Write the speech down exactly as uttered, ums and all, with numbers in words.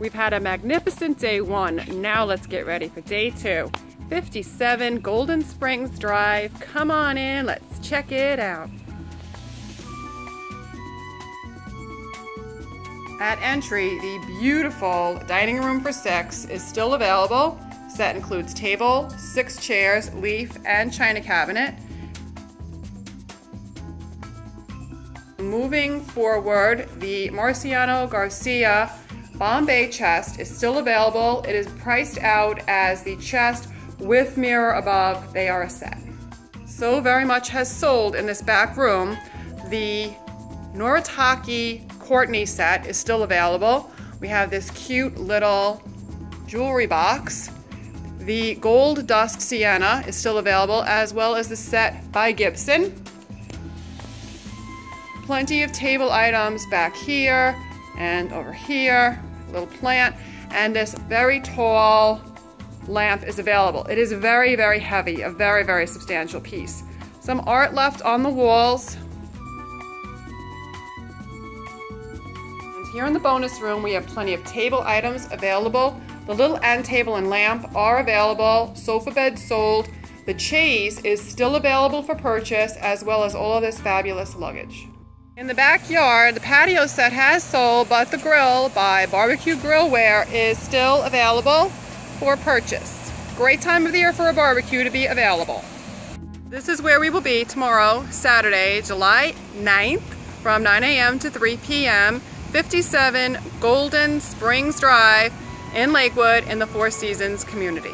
We've had a magnificent day one. Now let's get ready for day two. fifty-seven Golden Springs Drive. Come on in, let's check it out. At entry, the beautiful dining room for six is still available. Set includes table, six chairs, leaf, and china cabinet. Moving forward, the Marciano Garcia Bombay chest is still available. It is priced out as the chest with mirror above. They are a set. So very much has sold in this back room. The noritake courtney set is still available. We have this cute little jewelry box. The gold dust sienna is still available, as well as the set by Gibson. Plenty of table items back here and over here, a little plant, and this very tall lamp is available. It is very, very heavy, a very, very substantial piece. Some art left on the walls. And here in the bonus room, we have plenty of table items available. The little end table and lamp are available. Sofa bed sold. The chaise is still available for purchase, as well as all of this fabulous luggage. In the backyard, the patio set has sold, but the grill by Barbecue Grillware is still available for purchase. Great time of the year for a barbecue to be available. This is where we will be tomorrow, Saturday, July ninth, from nine A M to three P M fifty-seven Golden Springs Drive in Lakewood in the Four Seasons community.